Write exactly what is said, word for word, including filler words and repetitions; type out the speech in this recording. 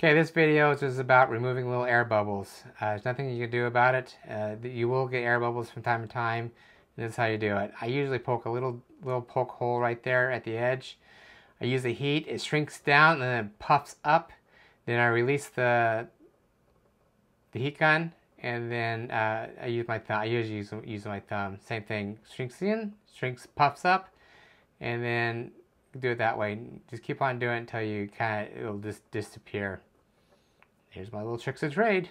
Okay, this video is just about removing little air bubbles. Uh, there's nothing you can do about it. Uh, you will get air bubbles from time to time, and that's how you do it. I usually poke a little little poke hole right there at the edge. I use the heat, it shrinks down and then it puffs up. Then I release the the heat gun, and then uh, I use my thumb. I usually use, use my thumb. Same thing, shrinks in, shrinks, puffs up, and then do it that way. Just keep on doing it until you kind of, it'll just disappear. Here's my little tricks of trade.